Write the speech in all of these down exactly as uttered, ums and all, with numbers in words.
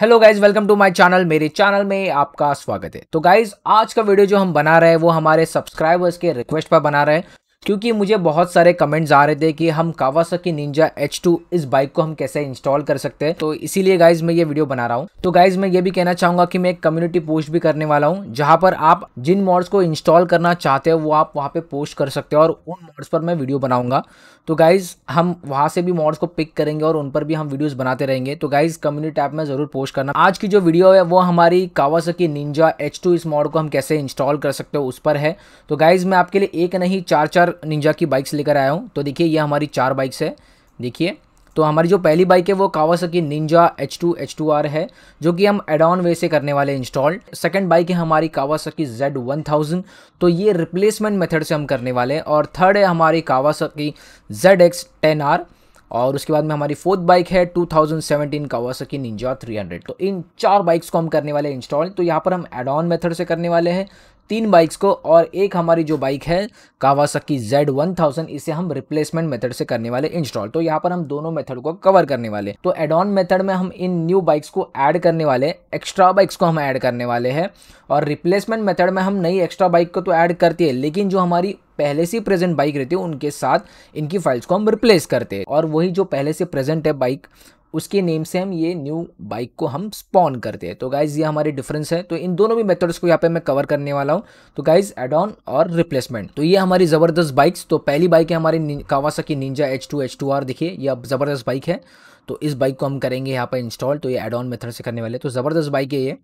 Hello guys, welcome to my channel. मेरे channel में आपका स्वागत है। तो गाइज, आज का वीडियो जो हम बना रहे हैं वो हमारे सब्सक्राइबर्स के रिक्वेस्ट पर बना रहे हैं, क्योंकि मुझे बहुत सारे कमेंट्स आ रहे थे कि हम कावासाकी निंजा एच टू इस बाइक को हम कैसे इंस्टॉल कर सकते हैं। तो इसीलिए गाइज मैं ये वीडियो बना रहा हूँ। तो गाइज मैं ये भी कहना चाहूंगा कि मैं एक कम्युनिटी पोस्ट भी करने वाला हूँ, जहाँ पर आप जिन मॉड्स को इंस्टॉल करना चाहते हो वो आप वहाँ पे पोस्ट कर सकते हो और उन मॉड्स पर मैं वीडियो बनाऊंगा। तो गाइज हम वहाँ से भी मॉड्स को पिक करेंगे और उन पर भी हम वीडियोज बनाते रहेंगे। तो गाइज कम्युनिटी ऐप में जरूर पोस्ट करना। आज की जो वीडियो है वो हमारी कावासाकी निंजा एच टू इस मॉड को हम कैसे इंस्टॉल कर सकते हो उस पर है। तो गाइज मैं आपके लिए एक नहीं चार चार निंजा की बाइक्स लेकर आया हूं। तो देखिए ये हमारी चार बाइक्स है। देखिए तो हमारी जो पहली बाइक है वो Kawasaki Ninja H two H two R है, जो कि हम एड ऑन वे से करने वाले इंस्टॉल। सेकंड बाइक है हमारी कावासाकी जेड वन थाउजेंड, तो ये रिप्लेसमेंट मेथड से हम करने वाले हैं। और थर्ड है हमारी Kawasaki Z X ten R, और उसके बाद में हमारी फोर्थ बाइक है two thousand seventeen Kawasaki Ninja three hundred. तो इन चार बाइक्स को हम करने वाले इंस्टॉल। तो यहाँ पर हम एड ऑन मेथड से करने वाले हैं तीन बाइक्स को, और एक हमारी जो बाइक है कावासाकी जेड वन थाउजेंड, इसे हम रिप्लेसमेंट मेथड से करने वाले इंस्टॉल। तो यहाँ पर हम दोनों मेथड को कवर करने वाले। तो एड ऑन मेथड में हम इन न्यू बाइक्स को ऐड करने वाले, एक्स्ट्रा बाइक्स को हम ऐड करने वाले हैं। और रिप्लेसमेंट मेथड में हम नई एक्स्ट्रा बाइक को तो ऐड करती है, लेकिन जो हमारी पहले से प्रेजेंट बाइक रहती है उनके साथ इनकी फाइल्स को हम रिप्लेस करते हैं, और वही जो पहले से प्रेजेंट है बाइक उसके नेम से हम ये न्यू बाइक को हम स्पॉन करते हैं। तो गाइज ये हमारे डिफरेंस है। तो इन दोनों भी मेथड्स को यहाँ पे मैं कवर करने वाला हूँ। तो गाइज एड ऑन और रिप्लेसमेंट। तो ये हमारी ज़बरदस्त बाइक्स। तो पहली बाइक है हमारी Kawasaki Ninja H two H two R. देखिए ये अब ज़बरदस्त बाइक है, तो इस बाइक को हम करेंगे यहाँ पर इंस्टॉल। तो ये एड ऑन मेथड से करने वाले। तो ज़बरदस्त बाइक है ये।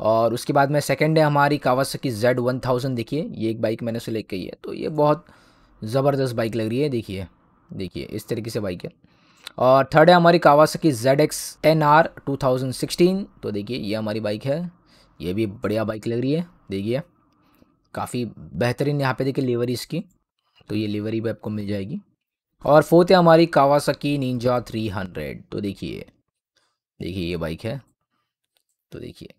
और उसके बाद में सेकेंड है हमारी कावासाकी जेड वन थाउजेंड। देखिए ये एक बाइक मैंने सेलेक्ट की है, तो ये बहुत ज़बरदस्त बाइक लग रही है। देखिए देखिए इस तरीके से बाइक है। और थर्ड है हमारी Kawasaki Z X ten R two thousand sixteen. तो देखिए ये हमारी बाइक है, ये भी बढ़िया बाइक लग रही है। देखिए काफ़ी बेहतरीन यहाँ पे देखिए लिवरी इसकी, तो ये लिवरी भी आपको मिल जाएगी। और फोर्थ है हमारी कावासाकी निंजा थ्री हंड्रेड। तो देखिए देखिए ये बाइक है। तो देखिए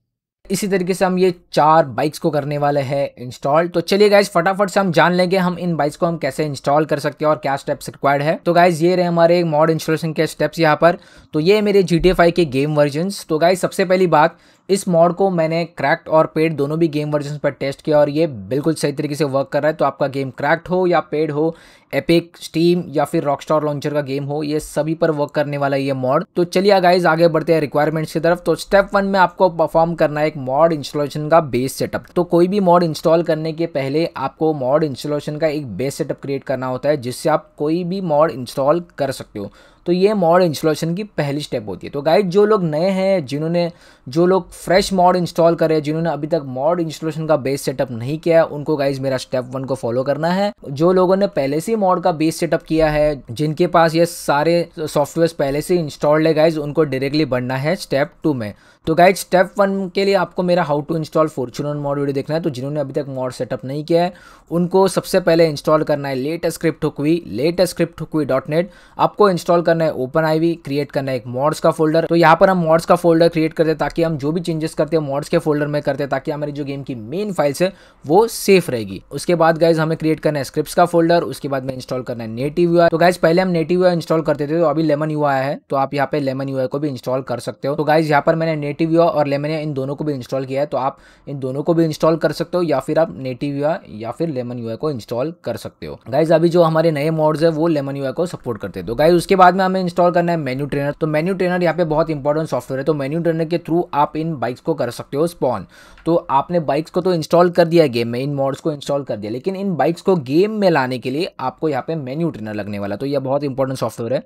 इसी तरीके से हम ये चार बाइक्स को करने वाले हैं इंस्टॉल। तो चलिए गाइज फटाफट से हम जान लेंगे हम इन बाइक्स को हम कैसे इंस्टॉल कर सकते हैं और क्या स्टेप्स रिक्वायर्ड है। तो गाइज ये रहे हमारे मॉड इंस्टॉलेशन के स्टेप्स यहाँ पर। तो ये मेरे जी टी ए फाइव के गेम वर्जन्स। तो गाइज सबसे पहली बात, इस मॉड को मैंने क्रैक्ड और पेड दोनों भी गेम वर्जन पर टेस्ट किया और ये बिल्कुल सही तरीके से वर्क कर रहा है। तो आपका गेम क्रैक्ड हो या पेड हो, एपिक, स्टीम या फिर रॉकस्टार लॉन्चर का गेम हो, ये सभी पर वर्क करने वाला है ये मॉड। तो चलिए गाइज आगे बढ़ते हैं रिक्वायरमेंट्स की तरफ। तो स्टेप वन में आपको परफॉर्म करना है एक मॉड इंस्टॉलेशन का बेस सेटअप। तो कोई भी मॉड इंस्टॉल करने के पहले आपको मॉड इंस्टॉलेशन का एक बेस सेटअप क्रिएट करना होता है, जिससे आप कोई भी मॉड इंस्टॉल कर सकते हो। तो ये मॉड इंस्टॉलेशन की पहली स्टेप होती है। तो गाइज जो लोग नए हैं, जिन्होंने जो लोग फ्रेश मॉड इंस्टॉल करे, जिन्होंने अभी तक मॉड इंस्टॉलेशन का बेस सेटअप नहीं किया है, उनको गाइज मेरा स्टेप वन को फॉलो करना है। जो लोगों ने पहले से मॉड का बेस सेटअप किया है, जिनके पास ये सारे सॉफ्टवेयर पहले से इंस्टॉल्ड है गाइज, उनको डायरेक्टली बढ़ना है स्टेप टू में। तो गाइज स्टेप वन के लिए आपको मेरा how to install Fortuner mod video देखना है। तो जिन्होंने अभी तक मॉड सेटअप नहीं किया है उनको सबसे पहले इंस्टॉल करना है latest script hook V, latest script hook V dot net. आपको इंस्टॉल करना है ओपन आई वी, क्रिएट करना है एक मॉड्स का फोल्डर। तो यहाँ पर हम मॉड्स का फोल्डर क्रिएट करते हैं, ताकि हम जो भी चेंजेस करते हैं मॉड्स के फोल्डर में करते हैं, ताकि हमारी जो गेम की मेन फाइल्स है वो सेफ रहेगी। उसके बाद गाइज हमें क्रिएट करना है स्क्रिप्ट का फोल्डर। उसके बाद में इंस्टॉल करना है नेटिव यू आई। तो गाइज पहले हम नेटिव यू आई इंस्टॉल करते थे, तो अभी लेमन यू आई है, तो आप यहाँ पे लेमन यू आई को भी इंस्टॉल कर सकते हो। तो गाइज यहाँ पर मैंने नेटिव यू आई और लेमन इन दोनों को भी इंस्टॉल किया है, तो आप इन दोनों को भी इंस्टॉल कर सकते हो, या फिर आप नेटिव यूआई या फिर लेमन यूआई को इंस्टॉल कर सकते हो। गाइज अभी जो हमारे नए मॉड्स है वो लेमन यूआई को सपोर्ट करते हैं। तो गाइज उसके बाद में हमें इंस्टॉल करना है मेन्यू ट्रेनर। तो मेन्यू ट्रेनर यहाँ पे बहुत इंपॉर्टेंट सॉफ्टवेयर है। तो मेन्यू ट्रेनर के थ्रू आप इन बाइक्स को कर सकते हो स्पॉन। तो आपने बाइक्स को तो इंस्टॉल कर दिया गेम में, इन मॉड्स को इंस्टॉल कर दिया, लेकिन इन बाइक्स को गेम में लाने के लिए आपको यहाँ पे मेन्यू ट्रेनर लगने वाला। तो यह बहुत इंपॉर्टेंट सॉफ्टवेयर है।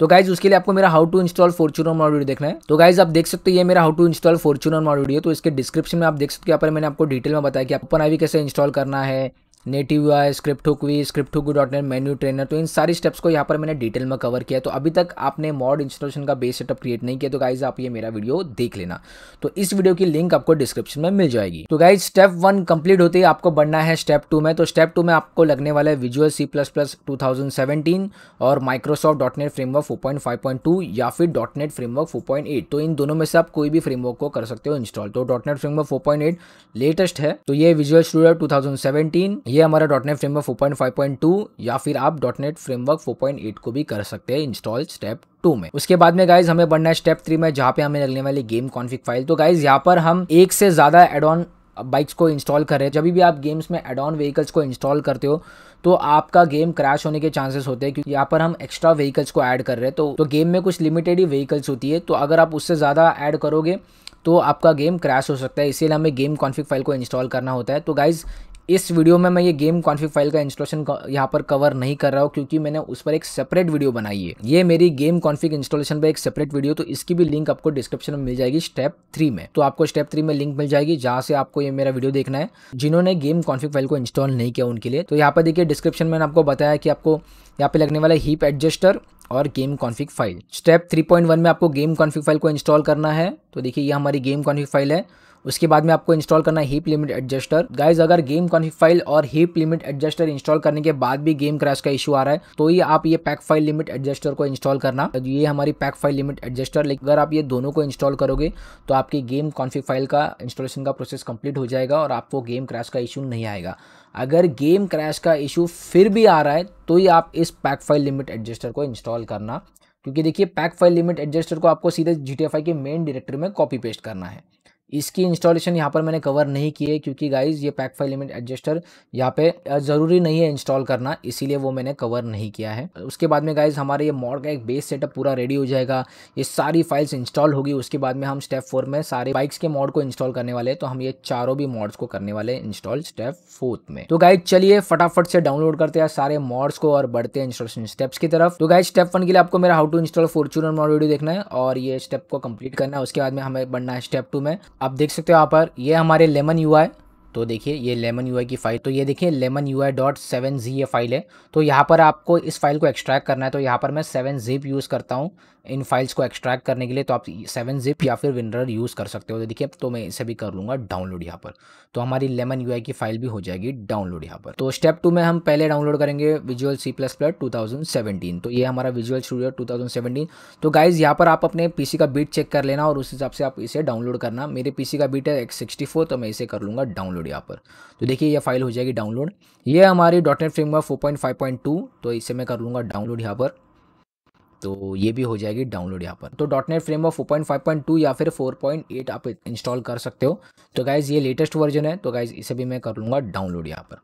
तो गाइज उसके लिए आपको मेरा how to install Fortuner mod video देखना है। तो गाइज आप देख सकते हो ये मेरा how to install Fortuner mod video. तो इसके डिस्क्रिप्शन में आप देख सकते हो, यहाँ पर मैंने आपको डिटेल में बताया कि आप ओपन आई वी कैसे इंस्टॉल करना है, native UI, script hook V, script hook V dot net, menu trainer. तो इन सारी स्टेप्स को यहाँ पर मैंने डिटेल में कवर किया। तो अभी तक आपने मॉड इंस्टॉलेशन का बेस सेटअप क्रिएट नहीं किया तो गाइज आप ये मेरा वीडियो देख लेना। तो इस वीडियो की लिंक आपको डिस्क्रिप्शन में मिल जाएगी। तो गाइज स्टेप वन कंप्लीट होते ही आपको बढ़ना है स्टेप टू में। तो स्टेप टू में आपको लगने वाला है visual C plus plus two thousand seventeen और Microsoft dot net framework four point five point two या फिर dot net framework four point eight. तो इन दोनों में से आप कोई भी फ्रेमवर्क को कर सकते हो इंस्टॉल। तो dot net framework four point eight latest है। तो ये visual studio two thousand seventeen, ये हमारा dot net framework four point five point two या फिर आप dot net framework four point eight को भी कर सकते हैं इंस्टॉल स्टेप टू में। उसके बाद में गाइज हमें बढ़ना है स्टेप थ्री में, जहाँ पे हमें लगने वाली गेम कॉन्फिग फाइल। तो गाइज यहाँ पर हम एक से ज्यादा एड ऑन बाइक्स को इंस्टॉल कर रहे हैं। जब भी आप गेम्स में एड ऑन व्हीकल्स को इंस्टॉल करते हो तो आपका गेम क्रैश होने के चांसेस होते हैं, क्योंकि यहाँ पर हम एक्स्ट्रा व्हीकल्स को ऐड कर रहे हैं। तो, तो गेम में कुछ लिमिटेड ही व्हीकल्स होती है, तो अगर आप उससे ज़्यादा ऐड करोगे तो आपका गेम क्रैश हो सकता है, इसीलिए हमें गेम कॉन्फिग फाइल को इंस्टॉल करना होता है। तो गाइज़ इस वीडियो में मैं ये गेम कॉन्फिग फाइल का इंस्टॉलेशन यहाँ पर कवर नहीं कर रहा हूँ, क्योंकि मैंने उस पर एक सेपरेट वीडियो बनाई है। ये मेरी गेम कॉन्फिग इंस्टॉलेशन पर एक सेपरेट वीडियो, तो इसकी भी लिंक आपको डिस्क्रिप्शन में मिल जाएगी स्टेप थ्री में। तो आपको स्टेप थ्री में लिंक मिल जाएगी, जहाँ से आपको ये मेरा वीडियो देखना है। जिन्होंने गेम कॉन्फिग फाइल को इंस्टॉल नहीं किया उनके लिए, तो यहाँ पर देखिए डिस्क्रिप्शन में आपको बताया कि आपको यहाँ पे लगने वाला है हीप एडजस्टर और game config file. Step three point one में आपको गेम कॉन्फिग फाइल को इंस्टॉल करना है। तो देखिए ये हमारी गेम कॉन्फिग फाइल है। उसके बाद में आपको इंस्टॉल करना है हीप लिमिट एडजस्टर। गाइज अगर गेम कॉन्फिग फाइल और हीप लिमिट एडजस्टर इंस्टॉल करने के बाद भी गेम क्रैश का इशू आ रहा है, तो ये आप ये पैकफाइल लिमिट एडजस्टर को इंस्टॉल करना। ये हमारी पैकफाइल लिमिट एडजस्टर, लेकिन अगर आप ये दोनों को इंस्टॉल करोगे तो आपकी गेम कॉन्फिग फाइल का इंस्टॉलेशन का प्रोसेस कंप्लीट हो जाएगा और आपको गेम क्रैश का इशू नहीं आएगा। अगर गेम क्रैश का इशू फिर भी आ रहा है तो ये आप इस पैकफाइल लिमिट एडजस्टर को इंस्टॉल करना, क्योंकि देखिए पैकफाइल लिमिट एडजस्टर को आपको सीधे जी टी ए फाइव के मेन डायरेक्टरी में कॉपी पेस्ट करना है। इसकी इंस्टॉलेशन यहाँ पर मैंने कवर नहीं की है, क्योंकि गाइज ये पैकफाइल लिमिट एडजस्टर यहाँ पे ज़रूरी नहीं है इंस्टॉल करना, इसीलिए वो मैंने कवर नहीं किया है। उसके बाद में गाइज हमारे ये मॉड का एक बेस सेटअप पूरा रेडी हो जाएगा, ये सारी फाइल्स इंस्टॉल होगी। उसके बाद में हम स्टेप फोर में सारे बाइक्स के मॉड को इंस्टॉल करने वाले हैं, तो हम ये चारों भी मॉड्स को करने वाले इंस्टॉल स्टेप फोर्थ में। तो गाइज चलिए फटाफट से डाउनलोड करते हैं सारे मॉड्स को और बढ़ते हैं इंस्टॉलेशन स्टेप्स की तरफ। तो गाइज स्टेप वन के लिए आपको मेरा how to install Fortuner mod video देखना है और ये स्टेप को कंप्लीट करना है। उसके बाद में हमें बढ़ना है स्टेप टू में। आप देख सकते हो यहाँ पर ये हमारे लेमन यूआई, तो देखिए ये लेमन यूआई की फाइल, तो ये देखिए lemon UI dot seven G ये फाइल है। तो यहाँ पर आपको इस फाइल को एक्सट्रैक्ट करना है, तो यहाँ पर मैं सेवन जिप यूज़ करता हूँ इन फाइल्स को एक्सट्रैक्ट करने के लिए। तो आप सेवन जिप या फिर विनरर यूज़ कर सकते हो। तो देखिए तो मैं इसे भी कर लूँगा डाउनलोड यहाँ पर, तो हमारी लेमन यूआई की फाइल भी हो जाएगी डाउनलोड यहाँ पर। तो स्टेप टू में हम पहले डाउनलोड करेंगे visual C plus plus two thousand seventeen. तो ये हमारा visual studio two thousand seventeen. तो गाइज यहाँ पर आप अपने पीसी का बीट चेक कर लेना और उस हिसाब से आप इसे डाउनलोड करना। मेरे पीसी का बीट है एक सिक्सटी फोर, तो मैं इसे कर लूँगा डाउनलोड यहाँ पर। तो देखिए ये फाइल हो जाएगी डाउनलोड। ये हमारी dot net framework four point five point two, तो इसे मैं कर लूँगा डाउनलोड यहाँ पर। तो ये भी हो जाएगी डाउनलोड यहाँ पर। तो dot net framework four point five point two या फिर फोर पॉइंट एट आप इंस्टॉल कर सकते हो। तो गाइज़ ये लेटेस्ट वर्जन है, तो गाइज़ इसे भी मैं कर लूँगा डाउनलोड यहाँ पर।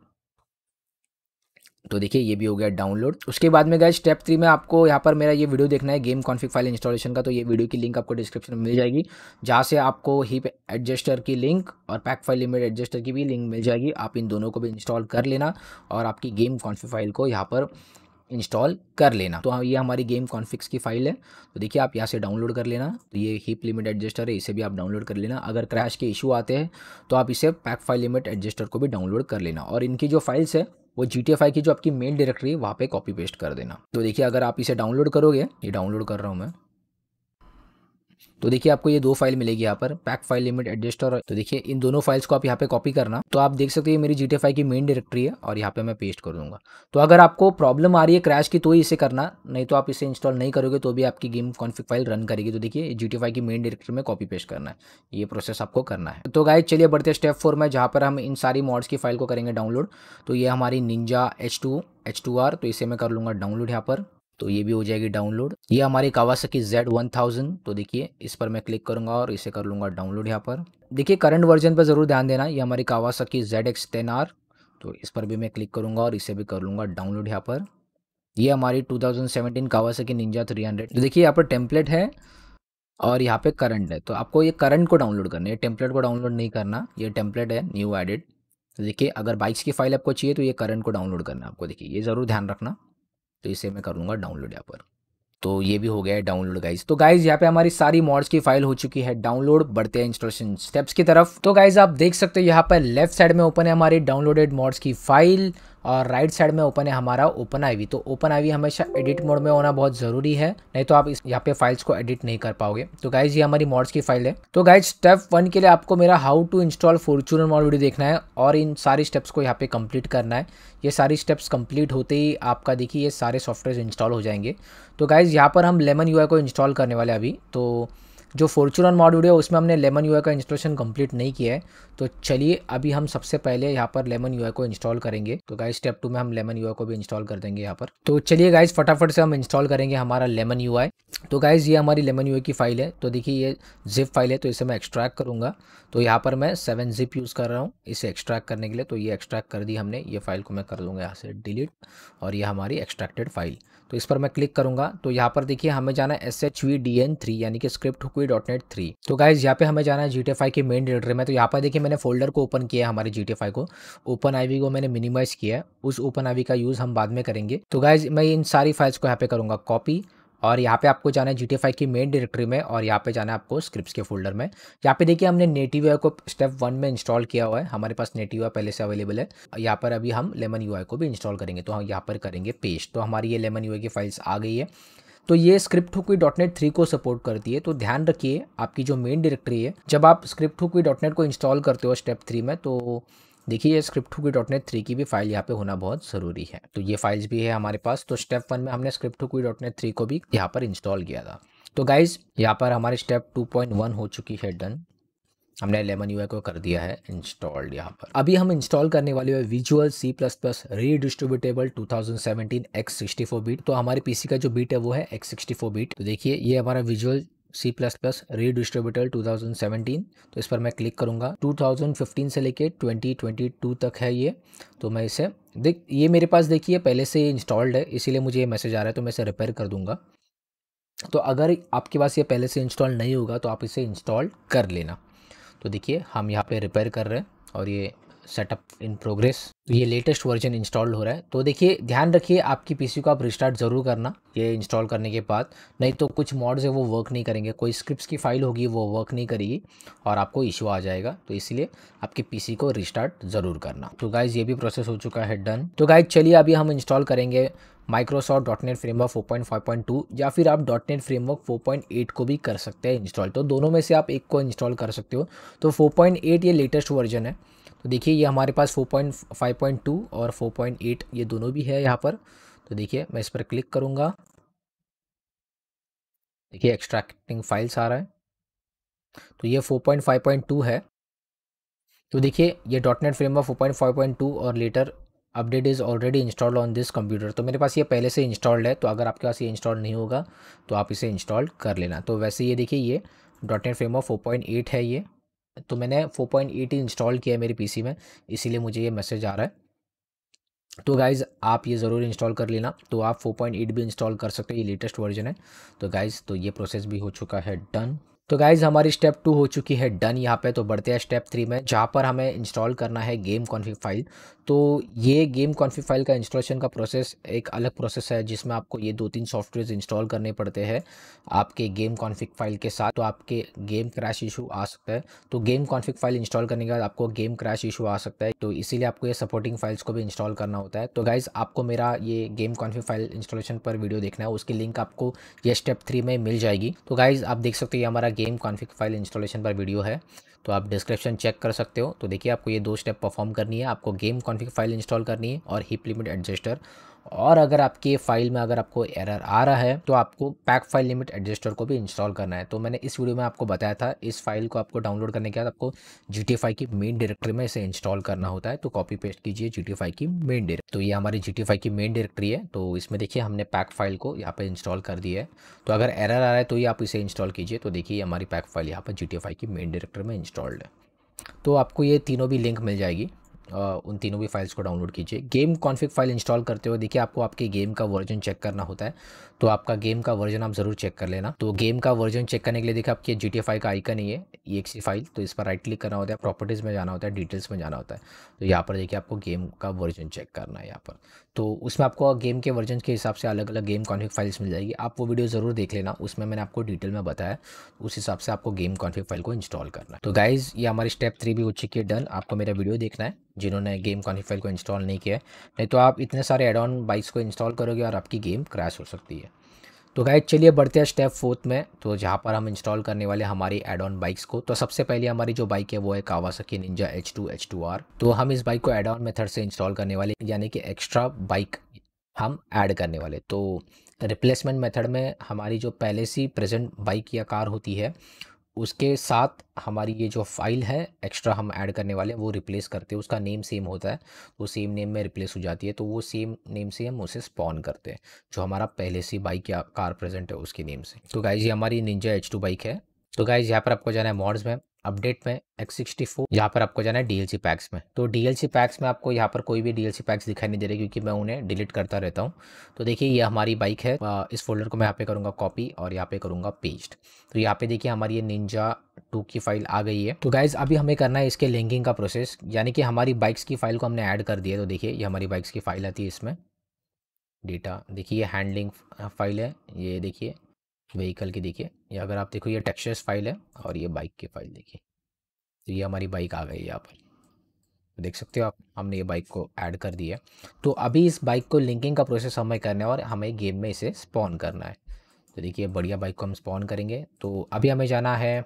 तो देखिए ये भी हो गया डाउनलोड। उसके बाद में गाइस स्टेप थ्री में आपको यहाँ पर मेरा ये वीडियो देखना है गेम कॉन्फिग फाइल इंस्टॉलेशन का। तो ये वीडियो की लिंक आपको डिस्क्रिप्शन में मिल जाएगी, जहाँ से आपको हीप एडजस्टर की लिंक और पैकफाइल लिमिट एडजस्टर की भी लिंक मिल जाएगी। आप इन दोनों को भी इंस्टॉल कर लेना और आपकी गेम कॉन्फिग फाइल को यहाँ पर इंस्टॉल कर लेना। तो ये हमारी गेम कॉन्फिग्स की फाइल है, तो देखिए आप यहाँ से डाउनलोड कर लेना। तो ये हीप लिमिट एडजस्टर है, इसे भी आप डाउनलोड कर लेना। अगर क्रैश के इशू आते हैं तो आप इसे पैकफाइल लिमिट एडजस्टर को भी डाउनलोड कर लेना और इनकी जो फाइल्स है वो जी टी ए फाइव की जो आपकी मेन डायरेक्टरी वहाँ पे कॉपी पेस्ट कर देना। तो देखिए अगर आप इसे डाउनलोड करोगे, ये डाउनलोड कर रहा हूँ मैं, तो देखिए आपको ये दो फाइल मिलेगी यहाँ पर पैक फाइल लिमिट एडजस्टर। तो देखिए इन दोनों फाइल्स को आप यहाँ पे कॉपी करना। तो आप देख सकते हैं मेरी जी टी ए फाइव की मेन डायरेक्टरी है और यहाँ पे मैं पेस्ट कर दूंगा। तो अगर आपको प्रॉब्लम आ रही है क्रैश की तो ही इसे करना, नहीं तो आप इसे इंस्टॉल नहीं करोगे तो भी आपकी गेम कॉन्फिग फाइल रन करेगी। तो देखिए जी टी ए फाइव की मेन डायरेक्टरी में कॉपी पेस्ट करना है, ये प्रोसेस आपको करना है। तो गाइस चलिए बढ़ते स्टेप फोर में, जहाँ पर हम इन सारी मॉड्स की फाइल को करेंगे डाउनलोड। तो ये हमारी Ninja H two H two R, तो इसे मैं कर लूँगा डाउनलोड यहाँ पर। तो ये भी हो जाएगी डाउनलोड। ये हमारी कावासाकी जेड वन थाउजेंड, तो देखिए इस पर मैं क्लिक करूंगा और इसे कर लूँगा डाउनलोड यहाँ पर। देखिए करंट वर्जन पर ज़रूर ध्यान देना। ये हमारी Kawasaki Z X ten R, तो इस पर भी मैं क्लिक करूंगा और इसे भी कर लूँगा डाउनलोड यहाँ पर। ये हमारी two thousand seventeen Kawasaki Ninja three hundred, तो देखिए यहाँ पर टेम्पलेट है और यहाँ पर करंट है। तो आपको ये करंट को डाउनलोड करना है, टेम्पलेट को डाउनलोड नहीं करना। ये टेम्पलेट है न्यू एडिड। तो देखिए अगर बाइक्स की फाइल आपको चाहिए तो ये करंट को डाउनलोड करना आपको, देखिए ये ज़रूर ध्यान रखना। तो इसे मैं कर लूँगा डाउनलोड यहाँ पर। तो ये भी हो गया है डाउनलोड गाइज। तो गाइज यहाँ पे हमारी सारी मॉड्स की फाइल हो चुकी है डाउनलोड। बढ़ते हैं इंस्टॉलेशन स्टेप्स की तरफ। तो गाइज आप देख सकते हो यहाँ पर लेफ्ट साइड में ओपन है हमारी डाउनलोडेड मॉड्स की फाइल और राइट साइड में ओपन है हमारा ओपन आई वी। तो ओपन आई वी हमेशा एडिट मोड में होना बहुत ज़रूरी है, नहीं तो आप इस यहाँ पे फाइल्स को एडिट नहीं कर पाओगे। तो गाइज ये हमारी मॉड्स की फाइल है। तो गाइज स्टेप वन के लिए आपको मेरा how to install Fortuner mod video देखना है और इन सारे स्टेप्स को यहाँ पे कंप्लीट करना है। ये सारी स्टेप्स कंप्लीट होते ही आपका देखिए ये सारे सॉफ्टवेयर इंस्टॉल हो जाएंगे। तो गाइज यहाँ पर हम लेमन यूआई को इंस्टॉल करने वाले अभी। तो जो फॉर्च्यूनर मॉड वीडियो है उसमें हमने लेमन यूआई का इंस्टॉलेशन कंप्लीट नहीं किया है, तो चलिए अभी हम सबसे पहले यहाँ पर लेमन यूआई को इंस्टॉल करेंगे। तो गाइस स्टेप टू में हम लेमन यूआई को भी इंस्टॉल कर देंगे यहाँ पर। तो चलिए गाइस फटाफट से हम इंस्टॉल करेंगे हमारा लेमन यूआई। तो गाइज़ ये हमारी लेमन यूआई की फ़ाइल है। तो देखिए ये जिप फाइल है, तो इसे मैं एक्सट्रैक्ट करूँगा। तो यहाँ पर मैं सेवन जिप यूज़ कर रहा हूँ इसे एक्सट्रैक्ट करने के लिए। तो ये एक्सट्रैक्ट कर दी हमने, ये फ़ाइल को मैं कर दूँगा यहाँ से डिलीट, और ये हमारी एक्सट्रैक्टेड फाइल। तो इस पर मैं क्लिक करूँगा। तो यहाँ पर देखिए हमें जाना है S H V D N three यानी कि script hook V dot net three. तो गाइज़ यहाँ पे हमें जाना है जी टी फाइव के मेन डायरेक्टरी में। तो यहाँ पर देखिए मैंने फोल्डर को ओपन किया है, हमारे जी टी फाइव को, ओपन आई वी को मैंने मिनिमाइज किया है, उस ओपन आई वी का यूज़ हम बाद में करेंगे। तो गाइज़ मैं इन सारी फाइल्स को यहाँ पे करूँगा कॉपी, और यहाँ पे आपको जाना है जी टी फाइव की मेन डायरेक्टरी में, और यहाँ पे जाना है आपको स्क्रिप्ट्स के फोल्डर में। यहाँ पे देखिए हमने नेटिव यूआई को स्टेप वन में इंस्टॉल किया हुआ है, हमारे पास नेटिव यूआई पहले से अवेलेबल है। यहाँ पर अभी हम लेमन यूआई को भी इंस्टॉल करेंगे, तो हम यहाँ पर करेंगे पेस्ट। तो हमारी ये लेमन यूआई की फाइल्स आ गई है। तो ये script hook V dot net three को सपोर्ट करती है। तो ध्यान रखिए आपकी जो मेन डायरेक्टरी है, जब आप स्क्रिप्ट हुकवी डॉट नेट को इंस्टॉल करते हो स्टेप थ्री में, तो देखिए ये script hook V dot net three की भी फाइल यहाँ पे होना बहुत ज़रूरी है। तो ये फाइल्स भी है हमारे पास। तो स्टेप वन में हमने script hook V dot net three को भी यहाँ पर इंस्टॉल किया था। तो गाइज़ यहाँ पर हमारे स्टेप टू पॉइंट वन हो चुकी है, डन। हमने लेमन यूआई को कर दिया है इंस्टॉल्ड। यहाँ पर अभी हम इंस्टॉल करने वाले हैं visual C plus plus redistributable two thousand seventeen X sixty four bit. तो हमारे पीसी का जो बीट है वो है एक्स सिक्सटी फोर बीट। तो देखिए ये हमारा visual C plus plus redistributed two thousand seventeen. तो इस पर मैं क्लिक करूँगा। टू थाउजेंड फिफ्टीन से लेके ट्वेंटी ट्वेंटी टू तक है ये। तो मैं इसे देख, ये मेरे पास देखिए पहले से ये इंस्टॉल्ड है, इसीलिए मुझे ये मैसेज आ रहा है, तो मैं इसे रिपेयर कर दूंगा। तो अगर आपके पास ये पहले से इंस्टॉल नहीं होगा तो आप इसे इंस्टॉल कर लेना। तो देखिए हम यहाँ पे रिपेयर कर रहे हैं, और ये सेटअप इन प्रोग्रेस। तो ये लेटेस्ट वर्जन इंस्टॉल हो रहा है। तो देखिए ध्यान रखिए आपकी पीसी को आप रिस्टार्ट ज़रूर करना ये इंस्टॉल करने के बाद, नहीं तो कुछ मॉड्स है वो वर्क नहीं करेंगे, कोई स्क्रिप्ट्स की फ़ाइल होगी वो वर्क नहीं करेगी और आपको इशू आ जाएगा। तो इसलिए आपके पीसी को रिस्टार्ट ज़रूर करना। तो गाइज़ ये भी प्रोसेस हो चुका है, डन। तो गाइज़ चलिए अभी हम इंस्टॉल करेंगे Microsoft dot net framework four point five point two, या फिर आप dot net framework four point eight को भी कर सकते हैं इंस्टॉल। तो दोनों में से आप एक को इंस्टॉल कर सकते हो। तो फोर पॉइंट एट ये लेटेस्ट वर्जन है। तो देखिए ये हमारे पास four point five point two और फोर पॉइंट एट ये दोनों भी है यहाँ पर। तो देखिए मैं इस पर क्लिक करूँगा। देखिए एक्सट्रैक्टिंग फाइल्स आ रहा है। तो ये four point five point two है। तो देखिए ये dot net framework four point five point two और later update is already installed on this computer. तो मेरे पास ये पहले से इंस्टॉल्ड है। तो अगर आपके पास ये इंस्टॉल नहीं होगा तो आप इसे इंस्टॉल कर लेना। तो वैसे ये देखिए ये dot net framework four point eight है ये। तो मैंने फोर पॉइंट एट ही इंस्टॉल किया है मेरे पीसी में, इसीलिए मुझे ये मैसेज आ रहा है। तो गाइज़ आप ये ज़रूर इंस्टॉल कर लेना। तो आप फोर पॉइंट एट भी इंस्टॉल कर सकते हो, ये लेटेस्ट वर्जन है। तो गाइज़ तो ये प्रोसेस भी हो चुका है, डन। तो गाइज़ हमारी स्टेप टू हो चुकी है, डन यहाँ पे। तो बढ़ते हैं स्टेप थ्री में, जहाँ पर हमें इंस्टॉल करना है गेम कॉन्फिग फाइल। तो ये गेम कॉन्फिग फाइल का इंस्टॉलेशन का प्रोसेस एक अलग प्रोसेस है, जिसमें आपको ये दो तीन सॉफ्टवेयर इंस्टॉल करने पड़ते हैं आपके गेम कॉन्फिग फाइल के साथ। तो आपके गेम क्रैश इशू आ सकता है। तो गेम कॉन्फिग फाइल इंस्टॉल करने के बाद आपको गेम क्रैश इशू आ सकता है। तो इसीलिए आपको ये सपोर्टिंग फाइल्स को भी इंस्टॉल करना होता है। तो गाइज़ आपको मेरा ये गेम कॉन्फिग फाइल इंस्टॉलेशन पर वीडियो देखना है, उसकी लिंक आपको ये स्टेप थ्री में मिल जाएगी। तो गाइज़ आप देख सकते हो ये हमारा गेम कॉन्फिग फाइल इंस्टॉलेशन पर वीडियो है। तो आप डिस्क्रिप्शन चेक कर सकते हो। तो देखिए आपको ये दो स्टेप परफॉर्म करनी है, आपको गेम कॉन्फिग फाइल इंस्टॉल करनी है और हीप लिमिट एडजस्टर। और अगर आपके फाइल में अगर आपको एरर आ रहा है तो आपको पैक फाइल लिमिट एडजस्टर को भी इंस्टॉल करना है। तो मैंने इस वीडियो में आपको बताया था, इस फाइल को आपको डाउनलोड करने के बाद आपको जी टी फाइव की मेन डायरेक्टरी में इसे इंस्टॉल करना होता है। तो कॉपी पेस्ट कीजिए जी टी फाइव की मेन डायरेक्टरी। तो ये हमारी जी टी फाइव की मेन डायरेक्टरी है। तो इसमें देखिए हमने पैक फाइल को यहाँ पर इंस्टॉल कर दिया है। तो अगर एरर आ रहा है तो ये आप इसे इंस्टॉल कीजिए। तो देखिए हमारी पैक फाइल यहाँ पर जी टी फाइव की मेन डायरेक्टरी में इंस्टॉल्ड है। तो आपको ये तीनों भी लिंक मिल जाएगी, उन तीनों भी फाइल्स को डाउनलोड कीजिए। गेम कॉन्फिग फाइल इंस्टॉल करते हुए देखिए आपको आपके गेम का वर्जन चेक करना होता है। तो आपका गेम का वर्जन आप ज़रूर चेक कर लेना। तो गेम का वर्जन चेक करने के लिए देखिए आपके जी टी फाइव का आइकन ही है ई एक्स ई फाइल। तो इस पर राइट क्लिक करना होता है, प्रॉपर्टीज़ में जाना होता है, डिटेल्स में जाना होता है। तो यहाँ पर देखिए आपको गेम का वर्जन चेक करना है यहाँ पर। तो उसमें आपको गेम के वर्जन के हिसाब से अलग अलग गेम कॉन्फिग फाइल्स मिल जाएगी। आप वो वीडियो ज़रूर देख लेना, उसमें मैंने आपको डिटेल में बताया। उस हिसाब से आपको गेम कॉन्फिग फाइल को इंस्टॉल करना है। तो गाइज़ ये हमारी स्टेप थ्री भी हो चुकी है, डन। आपको मेरा वीडियो देखना है जिन्होंने गेम कॉन्फिग फाइल को इंस्टॉल नहीं किया है, नहीं तो आप इतने सारे एड ऑन बाइक्स को इंस्टॉल करोगे और आपकी गेम क्रैश हो सकती है। तो गाइज चलिए बढ़ते हैं स्टेप फोर्थ में, तो जहाँ पर हम इंस्टॉल करने वाले हमारी एड ऑन बाइक्स को। तो सबसे पहले हमारी जो बाइक है वो है Kawasaki Ninja H two H two R. तो हम इस बाइक को एड ऑन मेथड से इंस्टॉल करने वाले, यानी कि एक्स्ट्रा बाइक हम ऐड करने वाले। तो रिप्लेसमेंट मेथड में हमारी जो पहले से प्रेजेंट बाइक या कार होती है उसके साथ हमारी ये जो फाइल है एक्स्ट्रा हम ऐड करने वाले हैं वो रिप्लेस करते हैं। उसका नेम सेम होता है तो सेम नेम में रिप्लेस हो जाती है, तो वो सेम नेम से हम उसे स्पॉन करते हैं जो हमारा पहले से बाइक या कार प्रेजेंट है उसके नेम से। तो गाइज ये हमारी निंजा एच टू बाइक है। तो गाइज यहाँ पर आपको जाना है मॉड्स में, अपडेट में, एक्स सिक्सटी फोर, यहाँ पर आपको जाना है डीएलसी पैक्स में। तो डीएलसी पैक्स में आपको यहाँ पर कोई भी डीएलसी पैक्स दिखाई नहीं दे रहे क्योंकि मैं उन्हें डिलीट करता रहता हूँ। तो देखिए ये हमारी बाइक है, इस फोल्डर को मैं यहाँ पे करूँगा कॉपी और यहाँ पे करूँगा पेस्ट। तो यहाँ पे देखिए हमारी ये निंजा टू की फाइल आ गई है। तो गाइज अभी हमें करना है इसके लिंकिंग का प्रोसेस, यानी कि हमारी बाइक्स की फाइल को हमने ऐड कर दिया। तो देखिए ये हमारी बाइक्स की फाइल आती है, इसमें डेटा देखिए ये हैंडलिंग फाइल है, ये देखिए व्हीकल की, देखिए ये अगर आप देखो ये टेक्सचर्स फाइल है और ये बाइक की फाइल देखिए। तो ये हमारी बाइक आ गई है, यहाँ पर देख सकते हो आप, हमने ये बाइक को ऐड कर दिया। तो अभी इस बाइक को लिंकिंग का प्रोसेस हमें करना है और हमें गेम में इसे स्पॉन करना है। तो देखिए बढ़िया बाइक को हम स्पॉन करेंगे। तो अभी हमें जाना है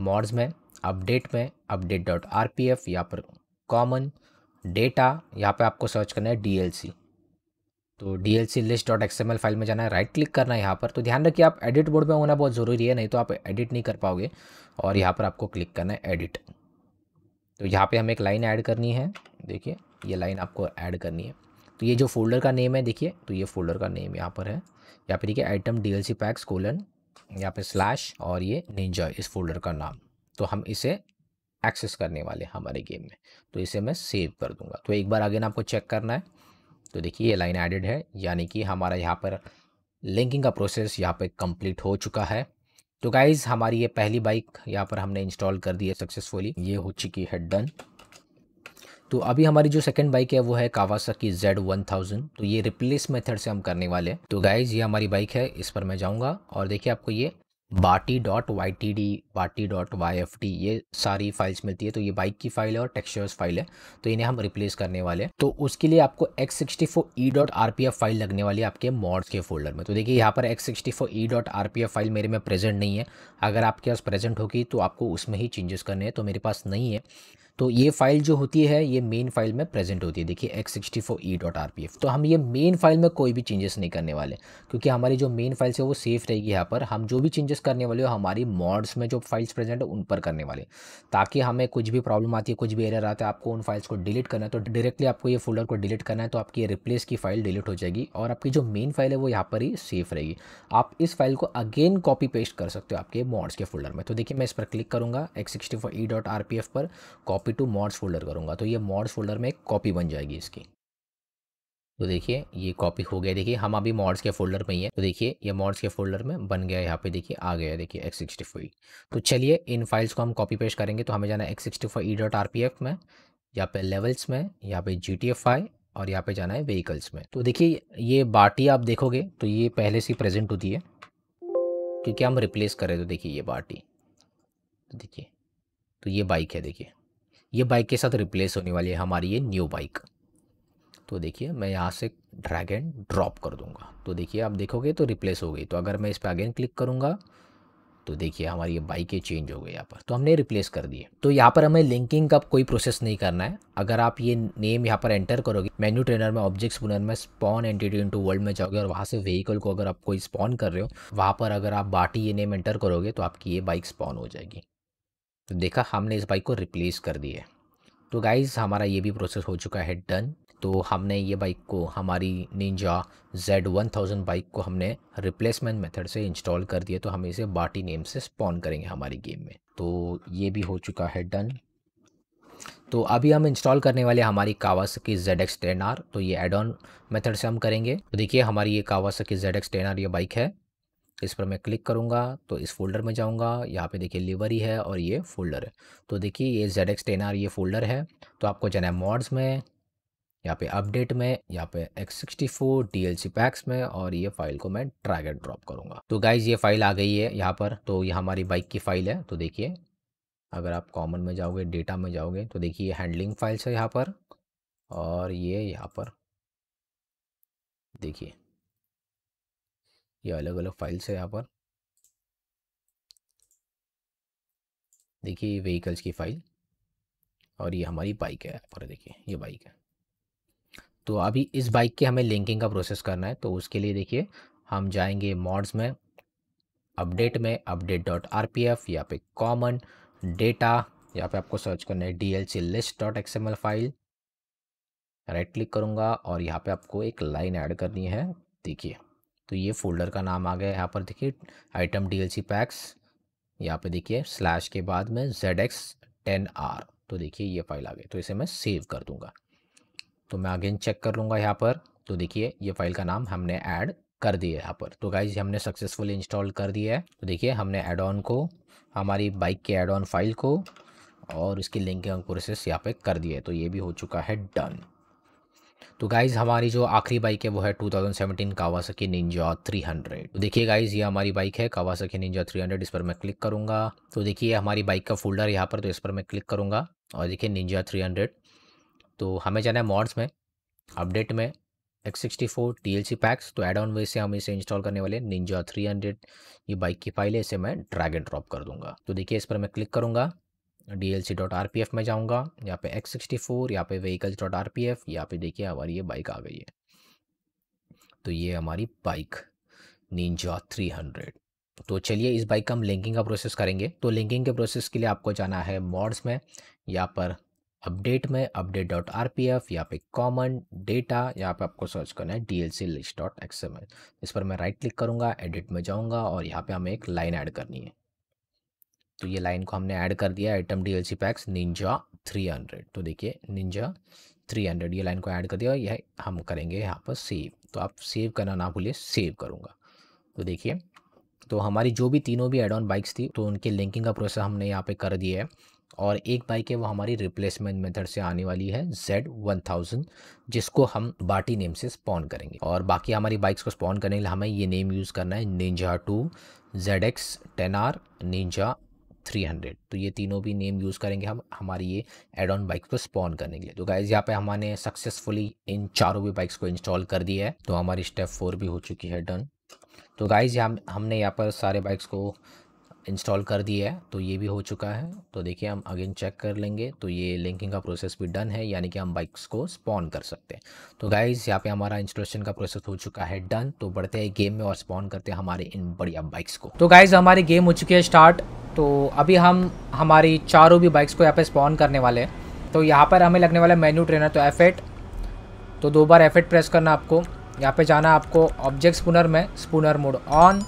मॉड्स में, अपडेट में, update dot R P F, यहाँ पर कॉमन डेटा, यहाँ पर आपको सर्च करना है डी एल सी। तो D L C list dot XML file में जाना है, राइट क्लिक करना है यहाँ पर। तो ध्यान रखिए आप एडिट बोर्ड में होना बहुत ज़रूरी है, नहीं तो आप एडिट नहीं कर पाओगे। और यहाँ पर आपको क्लिक करना है एडिट। तो यहाँ पे हमें एक लाइन ऐड करनी है, देखिए ये लाइन आपको ऐड करनी है। तो ये जो फोल्डर का नेम है देखिए, तो ये फोल्डर का नेम यहाँ पर है, यहाँ पर देखिए item D L C packs colon, यहाँ पर स्लैश और ये निंजा इस फोल्डर का नाम। तो हम इसे एक्सेस करने वाले हमारे गेम में, तो इसे मैं सेव कर दूँगा। तो एक बार आगे ना आपको चेक करना है। तो देखिए ये लाइन एडेड है, यानी कि हमारा यहाँ पर लिंकिंग का प्रोसेस यहाँ पे कंप्लीट हो चुका है। तो गाइज़ हमारी ये पहली बाइक यहाँ पर हमने इंस्टॉल कर दी है सक्सेसफुली, ये हो चुकी है डन। तो अभी हमारी जो सेकंड बाइक है वो है कावासाकी जेड वन थाउजेंड। तो ये रिप्लेस मेथड से हम करने वाले हैं। तो गाइज़ ये हमारी बाइक है, इस पर मैं जाऊँगा और देखिए आपको ये bati dot Y T D, bati dot Y F T, ये सारी फाइल्स मिलती है। तो ये बाइक की फाइल है और टेक्सचर्स फाइल है, तो इन्हें हम रिप्लेस करने वाले हैं। तो उसके लिए आपको X sixty four E dot R P F file लगने वाली है आपके मॉड्स के फोल्डर में। तो देखिए यहाँ पर X sixty four E dot R P F file मेरे में प्रेजेंट नहीं है, अगर आपके पास प्रेजेंट होगी तो आपको उसमें ही चेंजेस करने हैं, तो मेरे पास नहीं है। तो ये फाइल जो होती है ये मेन फाइल में प्रेजेंट होती है, देखिए X sixty four E dot R P F. तो हम ये मेन फाइल में कोई भी चेंजेस नहीं करने वाले, क्योंकि हमारी जो मेन फाइल्स है वो सेफ रहेगी। यहाँ पर हम जो भी चेंजेस करने वाले हो हमारी मॉड्स में जो फाइल्स प्रेजेंट है उन पर करने वाले, ताकि हमें कुछ भी प्रॉब्लम आती है, कुछ भी एरर आता है, आपको उन फाइल्स को डिलीट करना है तो डायरेक्टली आपको ये फोल्डर को डिलीट करना है, तो आपकी रिप्लेस की फाइल डिलीट हो जाएगी और आपकी जो मेन फाइल है वो यहाँ पर ही सेफ रहेगी। आप इस फाइल को अगेन कॉपी पेस्ट कर सकते हो आपके मॉड्स के फोल्डर में। तो देखिए मैं इस पर क्लिक करूँगा, X sixty four E dot R P F पर कॉपी टू मॉड्स फोल्डर करूंगा, तो ये मॉड्स फोल्डर में एक कॉपी बन जाएगी इसकी। तो देखिए ये कॉपी हो गया, देखिए हम अभी मॉड्स के फोल्डर में ही है। तो देखिए ये मॉड्स के फोल्डर में बन गया, यहाँ पे देखिए आ गया, देखिए एक्स सिक्सटी फोर। तो चलिए इन फाइल्स को हम कॉपी पेस्ट करेंगे। तो हमें जाना है X sixty four E dot R P F में, यहाँ पे लेवल्स में, यहाँ पे जी टी एफ आई और यहाँ पे जाना है व्हीकल्स में। तो देखिए ये बाटी आप देखोगे तो ये पहले से प्रेजेंट होती है क्योंकि हम रिप्लेस करें। तो देखिए ये बाटी, तो देखिए तो ये बाइक है, देखिए ये बाइक के साथ रिप्लेस होने वाली है हमारी ये न्यू बाइक। तो देखिए मैं यहाँ से ड्रैग एंड ड्रॉप कर दूंगा, तो देखिए आप देखोगे तो रिप्लेस हो गई। तो अगर मैं इस पर अगेन क्लिक करूँगा तो देखिए हमारी ये बाइकें चेंज हो गई यहाँ पर, तो हमने रिप्लेस कर दिए। तो यहाँ पर हमें लिंकिंग का कोई प्रोसेस नहीं करना है। अगर आप ये नेम यहाँ पर एंटर करोगे मेन्यू ट्रेनर में, ऑब्जेक्ट्स पुनर में, स्पॉन एंटिटी इनटू वर्ल्ड में जाओगे और वहाँ से व्हीकल को अगर आप कोई स्पॉन कर रहे हो, वहाँ पर अगर आप बाटी ये नेम एंटर करोगे तो आपकी ये बाइक स्पॉन हो जाएगी। तो देखा हमने इस बाइक को रिप्लेस कर दी है। तो गाइज़ हमारा ये भी प्रोसेस हो चुका है डन। तो हमने ये बाइक को, हमारी ninja Z one thousand bike को हमने रिप्लेसमेंट मेथड से इंस्टॉल कर दिया। तो हम इसे बाटी नेम से स्पॉन करेंगे हमारी गेम में। तो ये भी हो चुका है डन। तो अभी हम इंस्टॉल करने वाले हमारी Kawasaki Z X ten R, तो ये एड ऑन मेथड से हम करेंगे। तो देखिए हमारी ये Kawasaki Z X ten R ये बाइक है, इस पर मैं क्लिक करूंगा तो इस फोल्डर में जाऊंगा, यहाँ पे देखिए लिवरी है और ये फोल्डर है। तो देखिए ये जेड एक्स टेन आर ये फोल्डर है, तो आपको जाना है मॉड्स में, यहाँ पे अपडेट में, यहाँ पे X sixty four DLC packs में और ये फाइल को मैं ड्रैग एंड ड्रॉप करूंगा। तो गाइज ये फाइल आ गई है यहाँ पर, तो ये हमारी बाइक की फाइल है। तो देखिए अगर आप कॉमन में जाओगे, डेटा में जाओगे तो देखिए हैंडलिंग फाइल्स है यहाँ पर और ये यहाँ पर देखिए ये अलग अलग फाइल्स है यहाँ पर। देखिए व्हीकल्स की फाइल और ये हमारी बाइक है यहाँ पर, देखिए ये बाइक है। तो अभी इस बाइक के हमें लिंकिंग का प्रोसेस करना है, तो उसके लिए देखिए हम जाएंगे मॉड्स में, अपडेट में update dot R P F, यहाँ पे कॉमन डेटा, यहाँ पे आपको सर्च करना है D L C list dot X M L file. Right click करूँगा और यहाँ पे आपको एक लाइन ऐड करनी है। देखिए तो ये फोल्डर का नाम आ गया। यहाँ पर देखिए item D L C packs, यहाँ पे देखिए स्लैश के बाद में Z X टेन R, तो देखिए ये फाइल आ गई। तो इसे मैं सेव कर दूंगा। तो मैं अगेन चेक कर लूँगा यहाँ पर। तो देखिए ये फाइल का नाम हमने ऐड कर दिया यहाँ पर। तो गाइज हमने सक्सेसफुली इंस्टॉल कर दिया है। तो देखिए हमने ऐड ऑन को, हमारी बाइक के ऐड ऑन फाइल को और इसकी लिंकिंग प्रोसेस यहाँ पे कर दिया है। तो ये भी हो चुका है डन। तो गाइज़ हमारी जो आखिरी बाइक है वो है two thousand seventeen Kawasaki Ninja three hundred. तो देखिए गाइज़ ये हमारी बाइक है कावासाकी निंजा थ्री हंड्रेड। इस पर मैं क्लिक करूँगा तो देखिए हमारी बाइक का फोल्डर यहाँ पर। तो इस पर मैं क्लिक करूँगा और देखिए निंजा थ्री हंड्रेड। तो हमें जाना है मॉड्स में, अपडेट में, X sixty four, T L C packs. तो एड ऑन वे से हम इसे इंस्टॉल करने वाले निंजा थ्री हंड्रेड। ये बाइक की फाइल है, इसे मैं ड्रैग एंड ड्रॉप कर दूँगा। तो देखिए इस पर मैं क्लिक करूँगा, D L C dot R P F में जाऊँगा, यहाँ पे एक्स सिक्सटी फोर, यहाँ पे vehicles dot R P F. यहाँ पे देखिए हमारी ये बाइक आ गई है। तो ये हमारी बाइक निंजा थ्री हंड्रेड। तो चलिए इस बाइक का हम लिंकिंग का प्रोसेस करेंगे। तो लिंकिंग के प्रोसेस के लिए आपको जाना है मॉड्स में, यहाँ पर अपडेट में update dot R P F, यहाँ पे कॉमन डेटा, यहाँ पे आपको सर्च करना है D L C list dot X M L. इस पर मैं राइट क्लिक करूँगा, एडिट में जाऊँगा और यहाँ पर हमें एक लाइन ऐड करनी है। तो ये लाइन को हमने ऐड कर दिया, item D L C packs ninja three hundred. तो देखिए निंजा थ्री हंड्रेड ये लाइन को ऐड कर दिया और यह हम करेंगे यहाँ पर सेव। तो आप सेव करना ना भूलिए, सेव करूँगा। तो देखिए तो हमारी जो भी तीनों भी एड ऑन बाइक्स थी तो उनके लिंकिंग का प्रोसेस हमने यहाँ पे कर दिया है। और एक बाइक है वो हमारी रिप्लेसमेंट मेथड से आने वाली है Z वन थाउजेंड, जिसको हम बाटी नेम से स्पॉन करेंगे। और बाकी हमारी बाइक्स को स्पॉन करने के लिए हमें ये नेम यूज़ करना है ninja two, Z X ten R, ninja three hundred. तो ये तीनों भी नेम यूज़ करेंगे हम हमारी ये एड ऑन बाइक्स को स्पॉन करने के लिए। तो गाइज यहाँ पे हमने सक्सेसफुली इन चारों भी बाइक्स को इंस्टॉल कर दिया है। तो हमारी स्टेप फोर भी हो चुकी है डन। तो गाइज हम हमने यहाँ पर सारे बाइक्स को इंस्टॉल कर दिया है। तो ये भी हो चुका है। तो देखिए हम अगेन चेक कर लेंगे। तो ये लिंकिंग का प्रोसेस भी डन है, यानी कि हम बाइक्स को स्पॉन कर सकते हैं। तो गाइज़ यहाँ पे हमारा इंस्टॉलेशन का प्रोसेस हो चुका है डन। तो बढ़ते हैं गेम में और स्पॉन करते हैं हमारे इन बढ़िया बाइक्स को। तो गाइज़ हमारी गेम हो चुकी है स्टार्ट। तो अभी हम हमारी चारों भी बाइक्स को यहाँ पर स्पॉन करने वाले हैं। तो यहाँ पर हमें लगने वाला है मेन्यू ट्रेनर। तो एफ एट, तो दो बार एफ एट प्रेस करना आपको। यहाँ पर जाना आपको ऑब्जेक्ट स्पूनर में, स्पूनर मोड ऑन।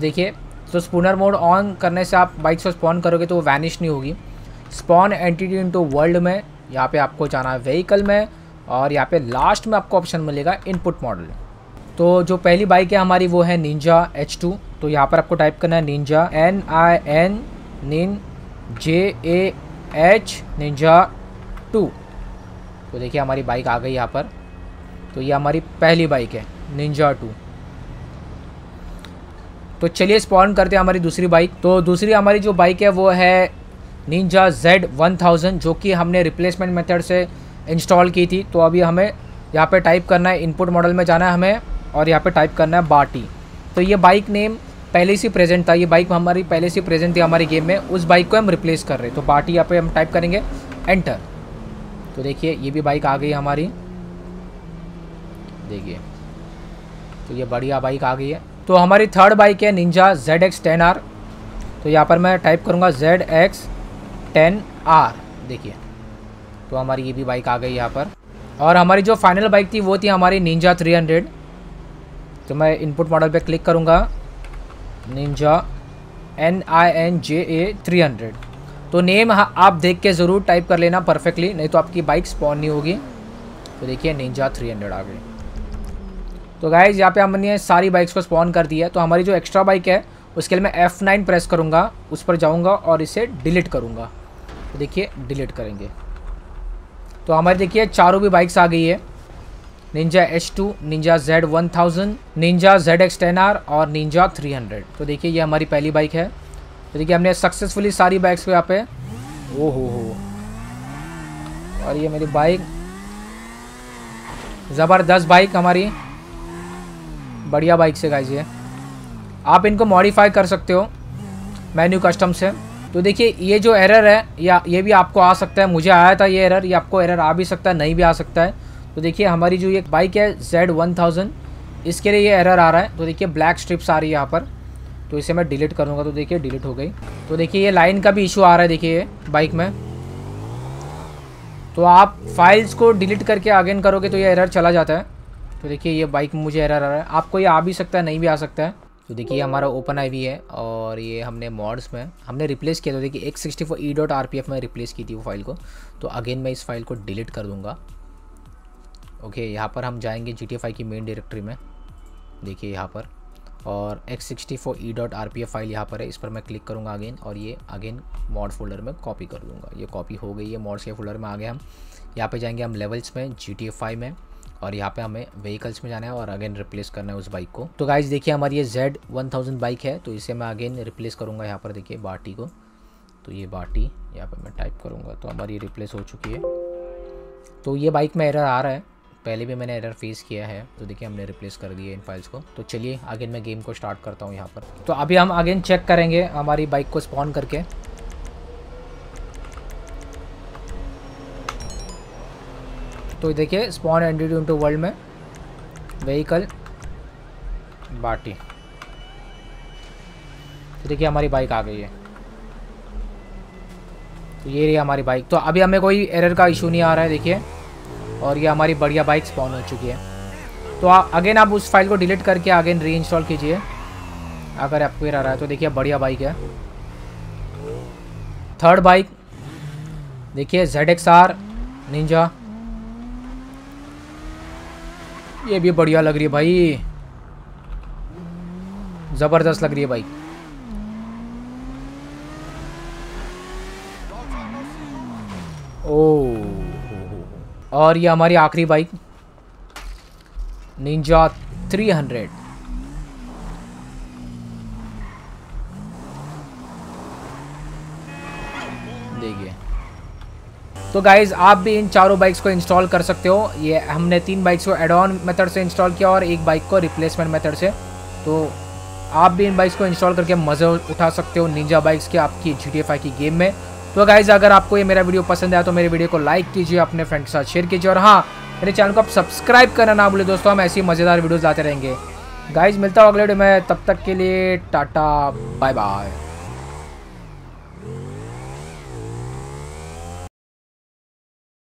देखिए तो स्पूनर मोड ऑन करने से आप बाइक्स को स्पॉन करोगे तो वो वैनिश नहीं होगी। स्पॉन एंटिटी इनटू वर्ल्ड में, यहाँ पे आपको जाना है व्हीकल में और यहाँ पे लास्ट में आपको ऑप्शन मिलेगा इनपुट मॉडल। तो जो पहली बाइक है हमारी वो है निंजा एच टू। तो यहाँ पर आपको टाइप करना है निंजा एन आई एन निन J A H ninja two. तो देखिए हमारी बाइक आ गई यहाँ पर। तो ये हमारी पहली बाइक है निंजा टू। तो चलिए स्पॉन करते हैं हमारी दूसरी बाइक। तो दूसरी हमारी जो बाइक है वो है निंजा Z वन थाउजेंड, जो कि हमने रिप्लेसमेंट मेथड से इंस्टॉल की थी। तो अभी हमें यहाँ पे टाइप करना है, इनपुट मॉडल में जाना है हमें और यहाँ पे टाइप करना है बाटी। तो ये बाइक नेम पहले से प्रेजेंट था, ये बाइक हमारी पहले से प्रेजेंट थी हमारी गेम में, उस बाइक को हम रिप्लेस कर रहे हैं। तो बाटी यहाँ पर हम टाइप करेंगे, एंटर। तो देखिए ये भी बाइक आ गई हमारी। देखिए तो ये बढ़िया बाइक आ गई है। तो हमारी थर्ड बाइक है ninja Z X ten R। तो यहाँ पर मैं टाइप करूँगा Z X टेन R। देखिए तो हमारी ये भी बाइक आ गई यहाँ पर। और हमारी जो फाइनल बाइक थी वो थी हमारी निंजा थ्री हंड्रेड। तो मैं इनपुट मॉडल पे क्लिक करूँगा, ninja N I N J A three hundred. तो नेम आप देख के ज़रूर टाइप कर लेना परफेक्टली, नहीं तो आपकी बाइक स्पॉन नहीं होगी। तो देखिए निंजा थ्री हंड्रेड आ गई। तो गाइज़ यहाँ पे हमने सारी बाइक्स को स्पॉन कर दी है। तो हमारी जो एक्स्ट्रा बाइक है उसके लिए मैं एफ नाइन प्रेस करूँगा, उस पर जाऊँगा और इसे डिलीट करूँगा। तो देखिए डिलीट करेंगे। तो हमारी देखिए चारों भी बाइक्स आ गई है, ninja H two, ninja Z one thousand, ninja Z X ten R और निंजा थ्री हंड्रेड। तो देखिए ये हमारी पहली बाइक है। तो देखिए हमने सक्सेसफुली सारी बाइक्स को यहाँ पे, ओ हो हो, और ये मेरी बाइक, ज़बरदस्त बाइक हमारी, बढ़िया बाइक से गाइज। ये आप इनको मॉडिफाई कर सकते हो मेन्यू कस्टम से। तो देखिए ये जो एरर है या ये भी आपको आ सकता है, मुझे आया था ये एरर, ये आपको एरर आ भी सकता है, नहीं भी आ सकता है। तो देखिए हमारी जो ये बाइक है Z वन थाउजेंड, इसके लिए ये एरर आ रहा है। तो देखिए ब्लैक स्ट्रिप्स आ रही है यहाँ पर। तो इसे मैं डिलीट करूँगा, तो देखिए डिलीट हो गई। तो देखिए ये लाइन का भी इशू आ रहा है, देखिए बाइक में। तो आप फाइल्स को डिलीट करके अगेन करोगे तो ये एरर चला जाता है। तो देखिए ये बाइक में मुझे एरर आ रहा है, आपको ये आ भी सकता है नहीं भी आ सकता है। तो देखिए हमारा ओपन आई वी है और ये हमने मॉड्स में हमने रिप्लेस किया, तो देखिए X sixty four E dot R P F में रिप्लेस की थी वो फाइल को। तो अगेन मैं इस फाइल को डिलीट कर दूँगा। ओके, यहाँ पर हम जाएंगे जी टी एफ आई की मेन डायरेक्टरी में, देखिए यहाँ पर, और X sixty four E dot R P F file यहाँ पर है। इस पर मैं क्लिक करूँगा अगेन और ये अगेन मॉड फोल्डर में कॉपी कर दूँगा। ये कॉपी हो गई है, मॉड्स के फोल्डर में आ गए हम। यहाँ पे जाएंगे हम लेवल्स में, जी टी एफ आई में, और यहाँ पे हमें व्हीकल्स में जाना है और अगेन रिप्लेस करना है उस बाइक को। तो गाइज देखिए हमारी ये जेड वन थाउजेंड बाइक है, तो इसे मैं अगेन रिप्लेस करूँगा। यहाँ पर देखिए बाटी को, तो ये बाटी यहाँ पर मैं टाइप करूँगा, तो हमारी रिप्लेस हो चुकी है। तो ये बाइक में एरर आ रहा है, पहले भी मैंने एरर फेस किया है। तो देखिए हमने रिप्लेस कर दिए इन फाइल्स को। तो चलिए अगेन मैं गेम को स्टार्ट करता हूँ यहाँ पर। तो अभी हम अगेन चेक करेंगे हमारी बाइक को स्पॉन करके। तो देखिए स्पॉन एंटिटी इनटू वर्ल्ड में व्हीकल बाटी, तो देखिए हमारी बाइक आ गई है। तो ये रही हमारी बाइक। तो अभी हमें कोई एरर का इशू नहीं आ रहा है, देखिए, और ये हमारी बढ़िया बाइक स्पॉन हो चुकी है। तो आ, अगेन आप उस फाइल को डिलीट करके अगेन री इंस्टॉल कीजिए अगर आपको एरर आ रहा है। तो देखिए बढ़िया बाइक है। थर्ड बाइक देखिए Z X R निंजा, ये भी बढ़िया लग रही है भाई, ज़बरदस्त लग रही है बाइक। ओ, और ये हमारी आखिरी बाइक निंजा थ्री हंड्रेड। देखिए, तो गाइज आप भी इन चारों बाइक्स को इंस्टॉल कर सकते हो। ये हमने तीन बाइक्स को एड ऑन मेथड से इंस्टॉल किया और एक बाइक को रिप्लेसमेंट मेथड से। तो आप भी इन बाइक्स को इंस्टॉल करके मज़े उठा सकते हो निंजा बाइक्स के आपकी जी टी एफ आई की गेम में। तो गाइज अगर आपको ये मेरा वीडियो पसंद आया तो मेरे वीडियो को लाइक कीजिए, अपने फ्रेंड के साथ शेयर कीजिए, और हाँ मेरे चैनल को आप सब्सक्राइब करना ना भूलें दोस्तों। हम ऐसी मज़ेदार वीडियोस लाते रहेंगे। गाइज मिलता हूँ अगले वीडियो में, तब तक के लिए टाटा बाय बाय।